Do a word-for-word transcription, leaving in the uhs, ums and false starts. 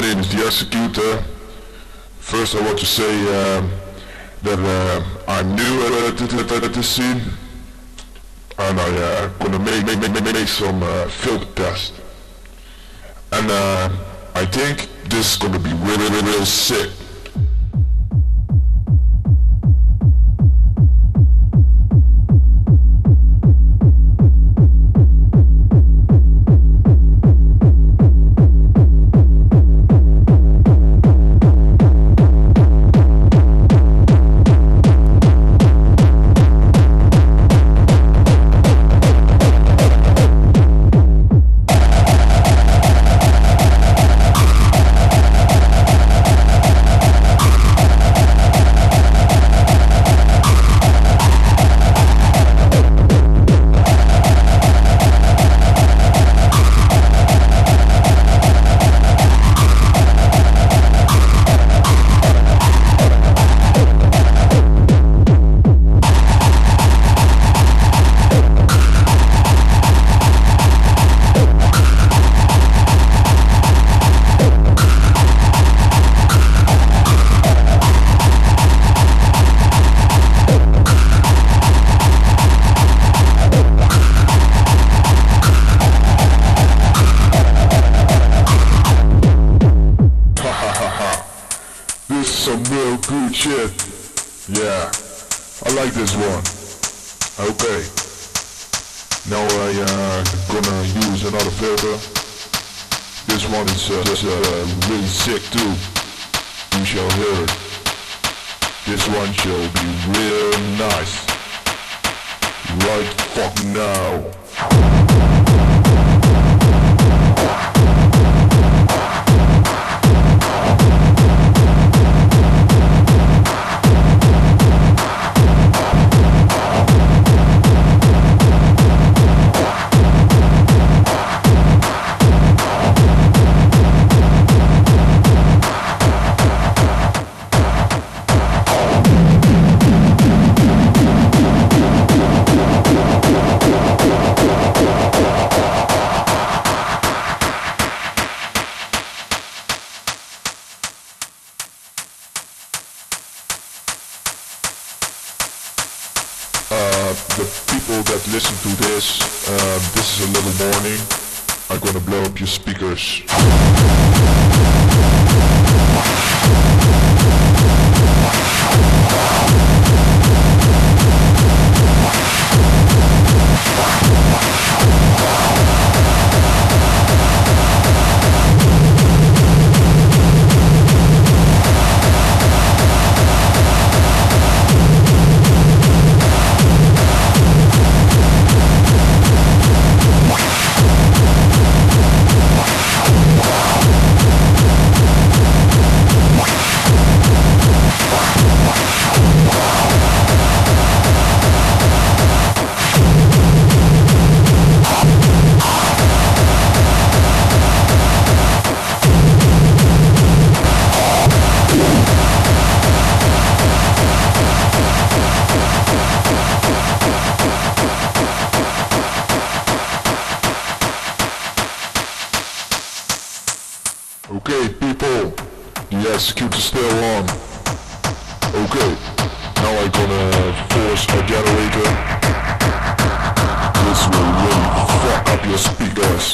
My name is The Executer. First I want to say uh, that uh, I'm new at this scene, and I'm uh, going to make, make, make, make some uh, film tests. And uh, I think this is going to be really, really, real sick. This is some real good shit. Yeah, I like this one. Okay. Now I uh, gonna use another filter. This one is uh, just, uh, really sick too. You shall hear it. This one shall be real nice. Right fuck now. Uh, the people that listen to this, uh, this is a little warning. I'm gonna blow up your speakers. Okay, people, the executor's still on. Okay, now I'm gonna force a generator. This will really fuck up your speakers.